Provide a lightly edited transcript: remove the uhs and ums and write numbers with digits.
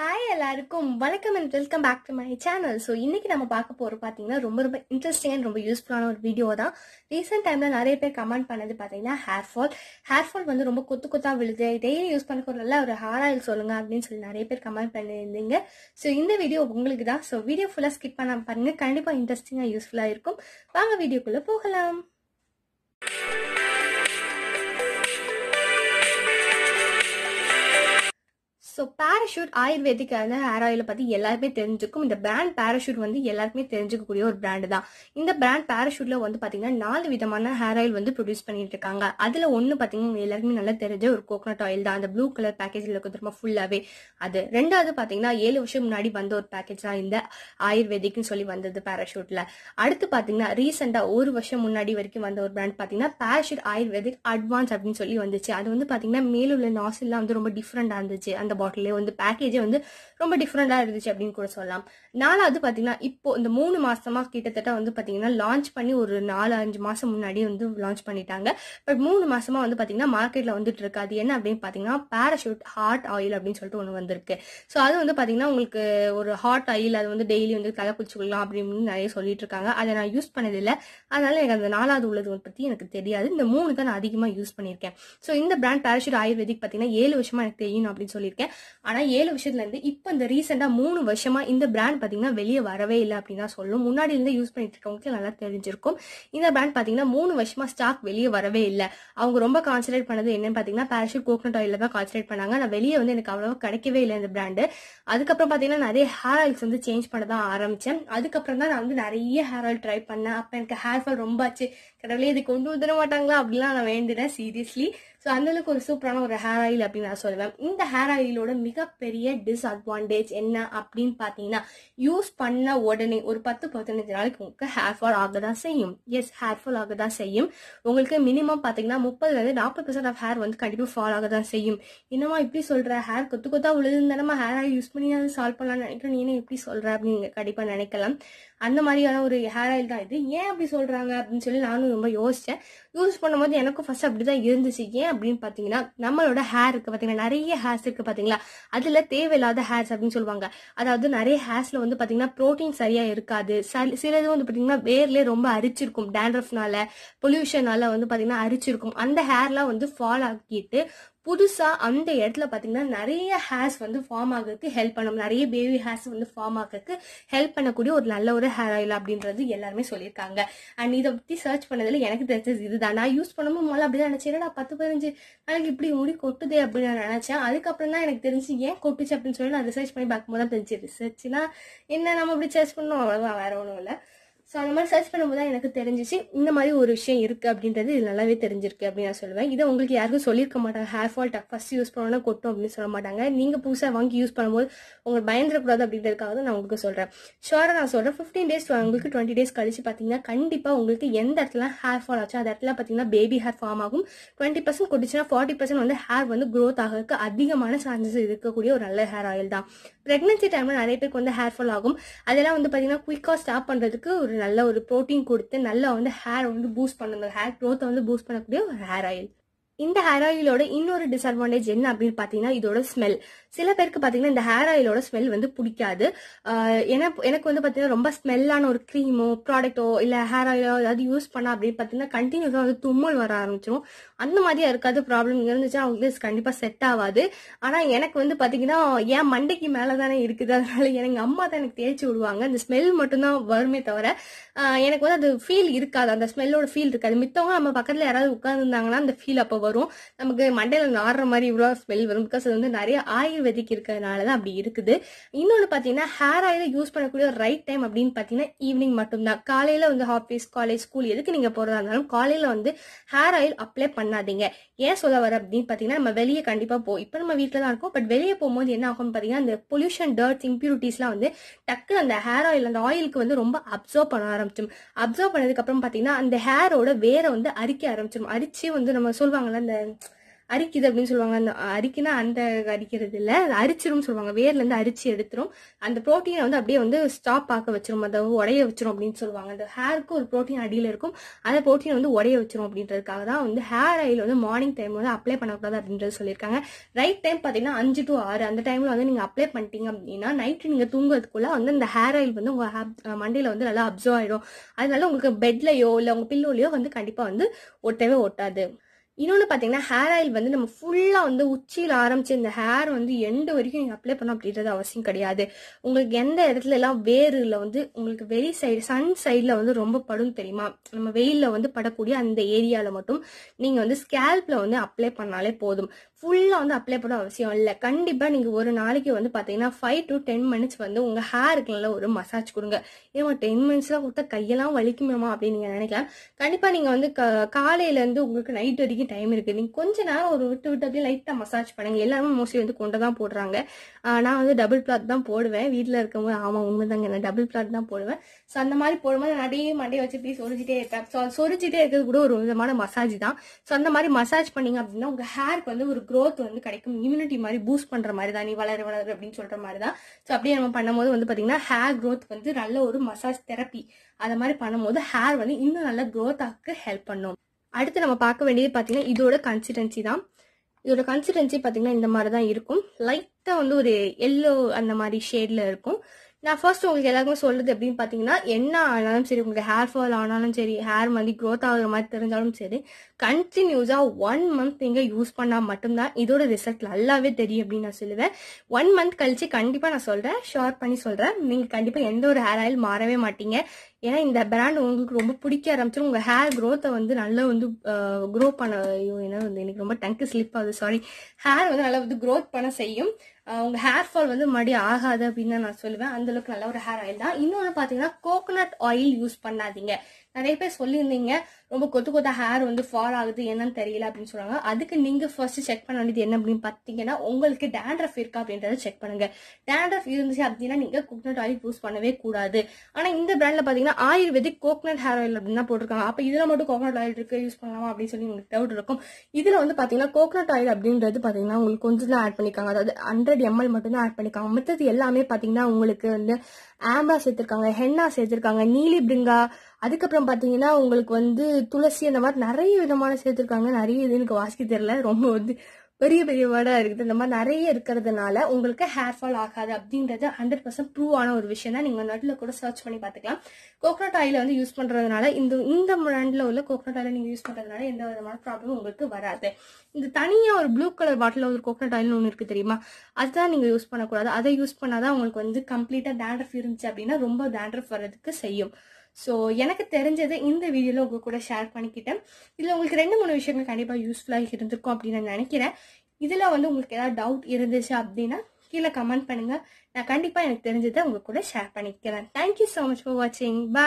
Hi எல்லாருக்கும் வணக்கம் and welcome back to my channel. So இன்னைக்கு நம்ம பார்க்க போற பாத்தீங்கன்னா ரொம்ப ரொம்ப இன்ட்ரஸ்டிங் and ரொம்ப யூஸ்புல்லான ஒரு வீடியோ தான். ரீசன்ட் டைம்ல நிறைய பேர் கமெண்ட் பண்ணது பாத்தீங்கன்னா ஹேர் ஃபால் வந்து ரொம்ப கொத்து கொத்தா விழுது. டெய்லி யூஸ் பண்ணக்கூடிய நல்ல ஒரு ஹேர் ஆயில் சொல்லுங்க அப்படினு சொல்லி நிறைய பேர் கமெண்ட் பண்ணிருந்தீங்க. சோ இந்த வீடியோ உங்களுக்கு தான். சோ வீடியோ ஃபுல்லா ஸ்கிப் பண்ணாம பாருங்க. கண்டிப்பா இன்ட்ரஸ்டிங்கா யூஸ்புல்லா இருக்கும். வாங்க வீடியோக்குள்ள போகலாம். So Parachute Ayurvedic ஆன ஹேர் ஆயில் பத்தி எல்லாருமே தெரிஞ்சுக்கும். இந்த பிராண்ட் Parachute வந்து எல்லாருமே தெரிஞ்சுக்கக்கூடிய ஒரு பிராண்ட் தான். இந்த பிராண்ட் Parachuteல வந்து பாத்தீங்கன்னா 4 விதமான ஹேர் ஆயில் வந்து ப்ரொடியூஸ் பண்ணிட்டு இருக்காங்க. அதுல ஒன்னு பாத்தீங்கன்னா எல்லாருமே நல்லா தெரிஞ்ச ஒரு கோகனட் ஆயில் தான். அந்த ப்ளூ கலர் பேக்கேஜ்ல இருக்குதுமா ஃபுல்லாவே அது. ரெண்டாவது பாத்தீங்கன்னா 7 வருஷம் முன்னாடி வந்த ஒரு பேக்கேஜ் தான் இந்த ஆயுர்வேதிக்னு சொல்லி வந்தது Parachuteல. அடுத்து பாத்தீங்கன்னா ரீசெண்டா ஒரு வருஷம் முன்னாடி வரைக்கும் வந்த ஒரு பிராண்ட் பாத்தீங்கன்னா Parachute Ayurvedic Advance அப்படின்னு சொல்லி வந்துச்சு. அது வந்து பாத்தீங்கன்னா மேல உள்ள நாசில்லாம் வந்து ரொம்ப டிஃபரெண்டா இருந்துச்சு. அந்த பேக்கேஜ் வந்து ரொம்ப டிஃபரெண்டா இருந்துச்சு அப்படின்னு கூட சொல்லலாம். நாலாவது பாத்தீங்கன்னா இப்போ இந்த 3 மாசமா கிட்டத்தட்ட வந்து பாத்தீங்கன்னா லான்ச் பண்ணி ஒரு 4-5 மாசம் முன்னாடி வந்து லான்ச் பண்ணிட்டாங்க. பட் 3 மாசமா வந்து பாத்தீங்கன்னா மார்க்கெட்ல வந்துட்டு இருக்காது. என்ன அப்படின்னு பாத்தீங்கன்னா Parachute ஹாட் ஆயில் அப்படின்னு சொல்லிட்டு ஒண்ணு வந்திருக்கு. சோ அது வந்து பாத்தீங்கன்னா உங்களுக்கு ஒரு ஹாட் ஆயில் அது வந்து டெய்லி வந்து தலை குளிச்சுக்கலாம் அப்படின்னு நிறைய சொல்லிட்டு இருக்காங்க. அதை நான் யூஸ் பண்ணது இல்ல, அதனால எனக்கு அந்த 4வது உள்ளது பத்தி எனக்கு தெரியாது. இந்த 3 தான் நான் அதிகமா யூஸ் பண்ணிருக்கேன். சோ இந்த பிராண்ட் Parachute ஆயுர்வேதிக் பாத்தீங்கன்னா 7 வருஷமா எனக்கு தெரியும் அப்படின்னு சொல்லியிருக்கேன். ஆனா 7 வருஷத்துல இருந்து இப்ப இந்த ரீசெண்டா 3 வருஷமா இந்த பிராண்ட் பாத்தீங்கன்னா வெளியே வரவே இல்லை அப்படின்னு தான் சொல்லும். முன்னாடி இருந்து யூஸ் பண்ணிட்டு இருக்கவங்களுக்கு நல்லா தெரிஞ்சிருக்கும். இந்த பிராண்ட் பாத்தீங்கன்னா 3 வருஷமா ஸ்டாக் வெளியே வரவே இல்லை. அவங்க ரொம்ப கான்சன்ட்ரேட் பண்ணது என்னன்னு பாத்தீங்கன்னா Parachute கோகனட் ஆயில தான் கான்சன்ட்ரேட் பண்ணாங்க. நான் வெளியே வந்து எனக்கு அவ்வளவா கிடைக்கவே இல்லை இந்த பிராண்டு. அதுக்கப்புறம் பாத்தீங்கன்னா நிறைய ஹேர் ஆயில்ஸ் வந்து சேஞ்ச் பண்ணதான் ஆரம்பிச்சேன். அதுக்கப்புறம் தான் நான் வந்து நிறைய ஹேர் ஆயில் ட்ரை பண்ணேன். அப்ப எனக்கு ஹேர் ஃபால் ரொம்ப ஆச்சு. கடவுளே இது கொண்டு வந்துட மாட்டாங்களா அப்படிலாம் நான் வேண்டினேன் சீரியஸ்லி. சோ அந்த அளவுக்கு ஒரு சூப்பரான ஒரு ஹேர் ஆயில் அப்படின்னு நான் சொல்லுவேன். இந்த ஹேர் ஆயிலோட மிகப்பெரிய டிஸ்அட்வான்டேஜ் என்ன அப்படின்னு பாத்தீங்கன்னா யூஸ் பண்ண உடனே ஒரு 10-15 நாளைக்கு உங்களுக்கு ஹேர் ஃபால் ஆகதான் செய்யும். எஸ், ஹேர் ஃபால் ஆகதான் செய்யும். உங்களுக்கு மினிமம் பாத்தீங்கன்னா 30-40% ஆஃப் ஹேர் வந்து கண்டிப்பா ஃபால் ஆகதான் செய்யும். என்னமா இப்படி சொல்ற, ஹேர் கொத்து கொத்தா விழுதுன்னு நம்ம ஹேர் ஆயில் யூஸ் பண்ணி அதை சால்வ் பண்ணலாம்னு நினைக்கிறேன், நீ என்ன இப்படி சொல்ற அப்படின்னு கண்டிப்பா நினைக்கலாம். அந்த மாதிரியான ஒரு ஹேர் ஆயில் தான் இது. ஏன் அப்படி சொல்றாங்க அப்படின்னு சொல்லி நானும் ரொம்ப யோசிச்சேன். யூஸ் பண்ணும்போது எனக்கும் ஃபர்ஸ்ட் அப்படிதான் இருந்துச்சு. ஏன் அப்படின்னு பாத்தீங்கன்னா நம்மளோட ஹேருக்கு பாத்தீங்கன்னா நிறைய ஹேர்ஸ் இருக்கு பாத்தீங்களா, அதுல தேவையில்லாத ஹேர்ஸ் அப்படின்னு சொல்லுவாங்க. அதாவது நிறைய ஹேர்ஸ்ல வந்து பாத்தீங்கன்னா புரோட்டீன் சரியா இருக்காது. சிலது வந்து பாத்தீங்கன்னா வேர்லயே ரொம்ப அரிச்சிருக்கும். டேண்ட்ரஃப்னால பொல்யூஷனால வந்து பாத்தீங்கன்னா அரிச்சிருக்கும். அந்த ஹேர்லாம் வந்து ஃபால் ஆக்கிட்டு புதுசா அந்த இடத்துல பாத்தீங்கன்னா நிறைய ஹேர்ஸ் வந்து ஃபார்ம் ஆகிறதுக்கு ஹெல்ப் பண்ணும். நிறைய பேபி ஹேர்ஸ் வந்து ஃபார்ம் ஆகிறதுக்கு ஹெல்ப் பண்ணக்கூடிய ஒரு நல்ல ஒரு ஹேர் ஆயில் அப்படின்றது எல்லாருமே சொல்லியிருக்காங்க. அண்ட் இதை பத்தி சர்ச் பண்ணதுல எனக்கு தெரிஞ்சது இதுதான். நான் யூஸ் பண்ணும்போது முதல்ல அப்படிதான் நினைச்சேன், நான் 10-15 நாளைக்கு இப்படி முடி கொட்டுது அப்படின்னு நான் நினைச்சேன். அதுக்கப்புறம் தான் எனக்கு தெரிஞ்சு ஏன் கொட்டுச்சு அப்படின்னு சொல்லி நான் ரிசர்ச் பண்ணி பார்க்கும்போது தான் தெரிஞ்சு. ரிசர்ச்னா என்ன, நம்ம அப்படி சர்ச் பண்ணோம், அவ்வளவுதான், வேற ஒன்றும் இல்லை. ஸோ அந்த மாதிரி சர்ச் பண்ணும்போது தான் எனக்கு தெரிஞ்சிச்சு இந்த மாதிரி ஒரு விஷயம் இருக்குது அப்படின்றது இது நல்லாவே தெரிஞ்சிருக்கு அப்படின்னு நான் சொல்லுவேன். இதை உங்களுக்கு யாருக்கும் சொல்லியிருக்க மாட்டாங்க. ஹேர் ஃபால் ஃபர்ஸ்ட் யூஸ் பண்ணோன்னா கொட்டும் அப்படின்னு சொல்ல மாட்டாங்க. நீங்கள் புதுசாக வாங்கி யூஸ் பண்ணும்போது உங்களுக்கு பயந்துடக்கூடாது அப்படின்றதுக்காக தான் நான் உங்களுக்கு சொல்கிறேன். ஷோராக நான் சொல்கிறேன் 15 days உங்களுக்கு 20 days கழிச்சு பார்த்தீங்கன்னா கண்டிப்பாக உங்களுக்கு எந்த இடத்துல ஹேர் ஃபால் ஆச்சு அந்த இடத்துல பார்த்தீங்கன்னா பேபி ஹேர் ஃபார்ம் ஆகும். 20% கொட்டுச்சுன்னா 40% வந்து ஹேர் வந்து க்ரோத் ஆகிறதுக்கு அதிகமான சான்சஸ் இருக்கக்கூடிய ஒரு நல்ல ஹேர் ஆயில் தான். பிரெக்னன்சி டைமில் நிறைய பேருக்கு வந்து ஹேர் ஃபால் ஆகும். அதெல்லாம் வந்து பார்த்தீங்கன்னா குயிக்காக ஸ்டாப் பண்ணுறதுக்கு ஒரு நல்ல ஒரு புரோட்டீன் கொடுத்து நல்லா வந்து ஹேர் வந்து பூஸ்ட் பண்ணுங்க. ஹேர் growth வந்து பூஸ்ட் பண்ணக்கூடிய ஒரு ஹேர் ஆயில். இந்த ஹேர் ஆயிலோட இன்னொரு டிஸ்அட்வான்டேஜ் என்ன அப்படின்னு பாத்தீங்கன்னா இதோட ஸ்மெல். சில பேருக்கு பாத்தீங்கன்னா இந்த ஹேர் ஆயிலோட ஸ்மெல் வந்து பிடிக்காது. எனக்கு வந்து பாத்தீங்கன்னா ரொம்ப ஸ்மெல்லான ஒரு கிரீமோ ப்ராடக்டோ இல்ல ஹேர் ஆயிலோ ஏதாவது யூஸ் பண்ணா அப்படின்னு பாத்தீங்கன்னா கண்டினியூஸா வந்து தும்மல் வர ஆரம்பிச்சிடும். அந்த மாதிரியா இருக்காது ப்ராப்ளம் இருந்துச்சுன்னா அவங்களுக்கு கண்டிப்பா செட் ஆகாது. ஆனா எனக்கு வந்து பாத்தீங்கன்னா என் மண்டைக்கு மேலதானே இருக்குது, அதனால எங்க அம்மா தான் எனக்கு தேய்ச்சி விடுவாங்க. அந்த ஸ்மெல் மட்டும் தான் வருமே தவிர எனக்கு வந்து அது ஃபீல் இருக்காது, அந்த ஸ்மெல்லோட ஃபீல் இருக்காது. மித்தவங்க நம்ம பக்கத்துல யாராவது உட்கார்ந்துருந்தாங்கன்னா அந்த ஃபீல் அப்போ வரும். நமக்கு மண்டையில நாடுற மாதிரி இவ்வளவு ஸ்மெல் வரும். பிகாஸ் அது வந்து நிறைய ஆயுர்வேதிக் இருக்கிறதுனாலதான் அப்படி இருக்குது. இன்னொன்னு பாத்தீங்கன்னா ஹேர் ஆயில யூஸ் பண்ணக்கூடிய ரைட் டைம் அப்படின்னு பாத்தீங்கன்னா ஈவினிங் மட்டும்தான். காலையில வந்து ஆபீஸ், காலேஜ், ஸ்கூல் எதுக்கு நீங்க போறதா இருந்தாலும் காலையில வந்து ஹேர் ஆயில் அப்ளை பண்ணாதீங்க. ஏன் சொல்ல வர அப்படின்னு பாத்தீங்கன்னா நம்ம வெளியே கண்டிப்பா போவோம். இப்ப நம்ம வீட்டுல தான் இருக்கோம். பட் வெளியே போகும்போது என்ன ஆகும் பாத்தீங்கன்னா அந்த பொல்யூஷன், டர்ட், இம்பியூரிட்டிஸ் எல்லாம் வந்து டக்கு அந்த ஹேர் ஆயில் அந்த ஆயிலுக்கு வந்து ரொம்ப அப்சர்வ் பண்ண ஆரம்பிச்சோம். அப்சர்வ் பண்ணதுக்கு அப்புறம் பாத்தீங்கன்னா அந்த ஹேரோட வேரை வந்து அரிக்க ஆரம்பிச்சோம். அரிச்சு வந்து நம்ம சொல்லுவாங்க அந்த அரிக்குது அப்படின்னு சொல்லுவாங்க. அந்த அரிக்குனா அந்த அரிக்கிறது இல்ல, அரிச்சிரும் சொல்லுவாங்க. வேர்ல இருந்து அரிச்சு எடுத்துரும், அந்த ப்ரோட்டீனை வந்து அப்படியே வந்து ஸ்டாப் ஆக்க வச்சிரும், அதாவது உடைய வச்சிரும் அப்படின்னு சொல்லுவாங்க. அந்த ஹேருக்கு ஒரு ப்ரோட்டீன் அடியில இருக்கும், அந்த ப்ரோட்டீனை வந்து உடைய வச்சிரும். அப்படின்றதுக்காக தான் வந்து ஹேர் ஆயில் வந்து மார்னிங் டைம்ல வந்து அப்ளை பண்ணக்கூடாது அப்படின்றது சொல்லியிருக்காங்க. ரைட் டைம் பாத்தீங்கன்னா 5 to 6 அந்த டைம்ல வந்து நீங்க அப்ளை பண்ணிட்டீங்க அப்படின்னா நைட்டு நீங்க தூங்குறதுக்குள்ள வந்து இந்த ஹேர் ஆயில் வந்து உங்க மண்டையில வந்து நல்லா அப்சர்வ் ஆயிடும். அதனால உங்களுக்கு பெட்லயோ இல்ல உங்க பில்லோலயோ வந்து கண்டிப்பா வந்து ஒட்டவே ஒட்டாது. இன்னொன்று பார்த்தீங்கன்னா ஹேர் ஆயில் வந்து நம்ம ஃபுல்லாக வந்து உச்சியில் ஆரம்பிச்சு இந்த ஹேர் வந்து எண்டு வரைக்கும் நீங்கள் அப்ளை பண்ணோம் அப்படின்றது அவசியம் கிடையாது. உங்களுக்கு எந்த இடத்துல எல்லாம் வேரில் வந்து உங்களுக்கு வெளி சைடு சன் சைடில் வந்து ரொம்ப படும் தெரியுமா, நம்ம வெயிலில் வந்து படக்கூடிய அந்த ஏரியாவில் மட்டும் நீங்கள் வந்து ஸ்கேல்பில் வந்து அப்ளை பண்ணாலே போதும். ஃபுல்லாக வந்து அப்ளை பண்ண அவசியம் இல்லை. கண்டிப்பாக நீங்கள் ஒரு நாளைக்கு வந்து பார்த்தீங்கன்னா 5 to 10 minutes வந்து உங்கள் ஹேருக்கு நல்லா ஒரு மசாஜ் கொடுங்க. ஏமா 10 minutesலாம் கொடுத்தா கையெல்லாம் வலிக்குமேமா அப்படின்னு நீங்கள் நினைக்கலாம். கண்டிப்பாக நீங்கள் வந்து காலையிலேருந்து உங்களுக்கு நைட் வரைக்கும் டைம் இருக்கு, நீங்க கொஞ்ச நேரம் ஒரு விட்டு விட்டு அப்படியே லைட்டா மசாஜ் பண்ணுங்க. எல்லாமே மோஸ்ட்லி வந்து கொண்டதான் போடுறாங்க. நான் வந்து டபுள் பிளாட் தான் போடுவேன் வீட்டுல இருக்கும்போது. ஆமா உண்மைதாங்க, நான் டபுள் பிளாட் தான் போடுவேன். ஸோ அந்த மாதிரி போடும்போது நிறைய மண்டையை வச்சு இப்படி சொரிஞ்சிட்டே இருப்பேன். ஸோ சொரிஞ்சிட்டே இருக்கிறது கூட ஒரு விதமான மசாஜ் தான். ஸோ அந்த மாதிரி மசாஜ் பண்ணீங்க அப்படின்னா உங்க ஹேருக்கு வந்து ஒரு க்ரோத் வந்து கிடைக்கும். இம்யூனிட்டி மாதிரி பூஸ்ட் பண்ற மாதிரி தான், நீ வளர வளரு அப்படின்னு சொல்ற மாதிரி தான். ஸோ அப்படியே நம்ம பண்ணும்போது வந்து பாத்தீங்கன்னா ஹேர் க்ரோத் வந்து நல்ல ஒரு மசாஜ் தெரப்பி அது மாதிரி பண்ணும்போது ஹேர் வந்து இன்னும் நல்ல க்ரோத் ஆக்கு ஹெல்ப் பண்ணும். அடுத்து நம்ம பார்க்க வேண்டியது பார்த்தீங்கன்னா இதோட கன்சிஸ்டன்சி தான். இதோட கன்சிஸ்டன்சி பார்த்தீங்கன்னா இந்த மாதிரி தான் இருக்கும். லைட்டாக வந்து ஒரு எல்லோ அந்த மாதிரி ஷேடில் இருக்கும். நான் ஃபர்ஸ்ட் உங்களுக்கு எல்லாருக்குமே சொல்றது அப்படின்னு பார்த்தீங்கன்னா என்ன ஆனாலும் சரி, உங்களுக்கு ஹேர் ஃபால் ஆனாலும் சரி, ஹேர் மாதிரி க்ரோத் ஆகுற மாதிரி தெரிஞ்சாலும் சரி, கண்டினியூஸாக 1 month நீங்கள் யூஸ் பண்ணால் மட்டும்தான் இதோட ரிசல்ட் நல்லாவே தெரியும் அப்படின்னு நான் சொல்லுவேன். 1 month கழிச்சு கண்டிப்பாக நான் சொல்கிறேன், ஷேர் பண்ணி சொல்கிறேன், நீங்கள் கண்டிப்பாக எந்த ஒரு ஹேர் ஆயில் மாறவே மாட்டீங்க. ஏன்னா இந்த பிராண்ட் உங்களுக்கு ரொம்ப பிடிக்க ஆரம்பிச்சிடும். உங்கள் ஹேர் க்ரோத்தை வந்து நல்லா வந்து க்ரோ பண்ண, ஏன்னா வந்து எனக்கு ரொம்ப டங்கு ஸ்லிப் ஆகுது, சாரி, ஹேர் வந்து நல்லா வந்து க்ரோத் பண்ண செய்யும். உங்கள் ஹேர் ஃபால் வந்து மறுபடியும் ஆகாது அப்படின்னு தான் நான் சொல்லுவேன். அந்தளவுக்கு நல்ல ஒரு ஹேர் ஆயில் தான். இன்னொன்று பார்த்தீங்கன்னா கோகோனட் ஆயில் யூஸ் பண்ணாதீங்க. நிறைய பேர் சொல்லியிருந்தீங்க ரொம்ப கொத்து கொத்த ஹேர் வந்து ஃபால் ஆகுது என்னன்னு தெரியல அப்படின்னு சொல்லுவாங்க. அதுக்கு நீங்கள் ஃபர்ஸ்ட் செக் பண்ண வேண்டியது என்ன அப்படின்னு பார்த்தீங்கன்னா உங்களுக்கு டேண்ட்ரஃப் இருக்கா அப்படின்றத செக் பண்ணுங்க. டேண்ட்ரஃப் இருந்துச்சு அப்படின்னா நீங்கள் கோகோனட் ஆயில் யூஸ் பண்ணவே கூடாது. ஆனால் இந்த பிராண்டில் பார்த்தீங்கன்னா ஆயுர்வேதிக் கோகோனட் ஹேர் ஆயில் அப்படின்னு தான் போட்டிருக்காங்க. அப்போ இதில் மட்டும் கோகோனட் ஆயில் இருக்கு யூஸ் பண்ணலாமா அப்படின்னு சொல்லி உங்களுக்கு டவுட் இருக்கும். இதில் வந்து பார்த்தீங்கன்னா கோகோனட் ஆயில் அப்படின்றது பார்த்தீங்கன்னா உங்களுக்கு கொஞ்சம் தான் ஆட் பண்ணிக்காங்க, அதாவது 100 ml மட்டும் தான் ஆட் பண்ணிக்காங்க. மற்றது எல்லாமே பார்த்தீங்கன்னா உங்களுக்கு வந்து ஆம்பா சேர்த்திருக்காங்க, ஹென்னா சேர்த்திருக்காங்க, நீலி பிரிங்கா, அதுக்கப்புறம் பார்த்தீங்கன்னா உங்களுக்கு வந்து துளசி, அந்த மாதிரி நிறைய விதமான சேர்த்திருக்காங்க. நிறைய இது எனக்கு வாசிக்க தெரியல, ரொம்ப வந்து பெரிய பெரிய வேர்டாக இருக்குது. இந்த மாதிரி நிறைய இருக்கிறதுனால உங்களுக்கு ஹேர் ஃபால் ஆகாது அப்படின்றது 100% ப்ரூவ் ஆன ஒரு விஷயம் தான். நீங்கள் நெட்டில் கூட சர்ச் பண்ணி பார்த்துக்கலாம். கோகோனட் ஆயில் வந்து யூஸ் பண்ணுறதுனால இந்த பிராண்டில் உள்ள கோகோனட் ஆயில் நீங்கள் யூஸ் பண்ணுறதுனால எந்த விதமான ப்ராப்ளமும் உங்களுக்கு வராது. இந்த தனியாக ஒரு ப்ளூ கலர் பாட்டில் ஒரு கோகோனட் ஆயில்னு ஒன்று இருக்குது தெரியுமா, அதுதான் நீங்கள் யூஸ் பண்ணக்கூடாது. அதை யூஸ் பண்ணாதான் உங்களுக்கு வந்து கம்ப்ளீட்டாக டேண்ட்ரஃப் இருந்துச்சு அப்படின்னா ரொம்ப டேண்ட்ரஃப் வர்றதுக்கு செய்யும். ஸோ எனக்கு தெரிஞ்சது இந்த வீடியோவில் உங்கள் கூட ஷேர் பண்ணிக்கிட்டேன். இதில் உங்களுக்கு 2-3 விஷயங்கள் கண்டிப்பாக யூஸ்ஃபுல்லாக இருந்திருக்கும் அப்படின்னு நான் நினைக்கிறேன். இதில் வந்து உங்களுக்கு ஏதாவது டவுட் இருந்துச்சு அப்படின்னா கீழே கமெண்ட் பண்ணுங்கள். நான் கண்டிப்பாக எனக்கு தெரிஞ்சதை உங்கள் கூட ஷேர் பண்ணிக்கிறேன். தேங்க்யூ ஸோ மச் ஃபார் வாட்சிங். பாய்.